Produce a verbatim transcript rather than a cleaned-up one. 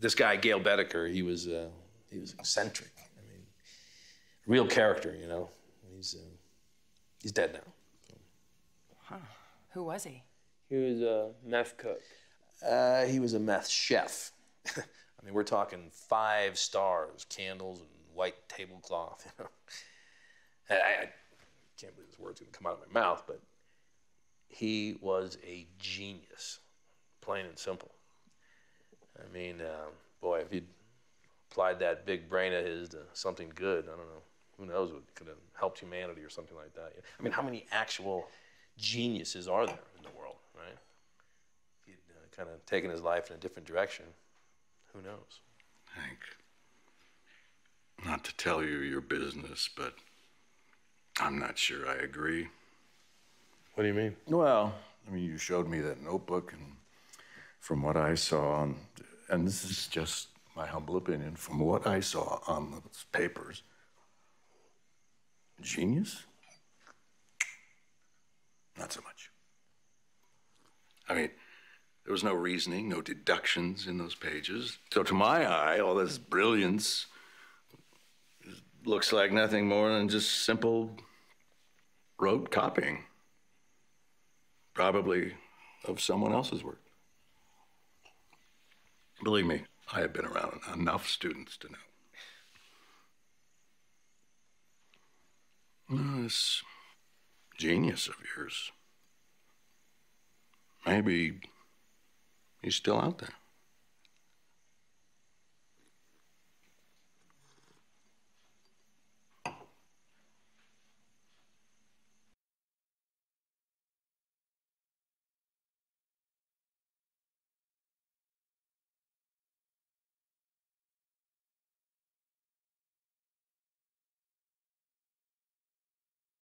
this guy, Gale Boetticher, he was, uh, he was eccentric. I mean, real character, you know. He's, uh, he's dead now. So. Huh. Who was he? He was a meth cook. Uh, he was a meth chef. I mean, we're talking five stars, candles and white tablecloth. You know, I, I can't believe this word's gonna come out of my mouth, but he was a genius, plain and simple. I mean, uh, boy, if he'd applied that big brain of his to something good, I don't know, who knows what could have helped humanity or something like that. I mean, how many actual geniuses are there in the world, right? If he'd uh, kind of taken his life in a different direction, who knows? Hank, not to tell you your business, but I'm not sure I agree. What do you mean? Well, I mean, you showed me that notebook, and from what I saw, and, and this is just my humble opinion, from what I saw on those papers, genius? Not so much. I mean, there was no reasoning, no deductions in those pages. So to my eye, all this brilliance looks like nothing more than just simple rote copying. Probably of someone else's work. Believe me, I have been around enough students to know. Well, this genius of yours, maybe he's still out there.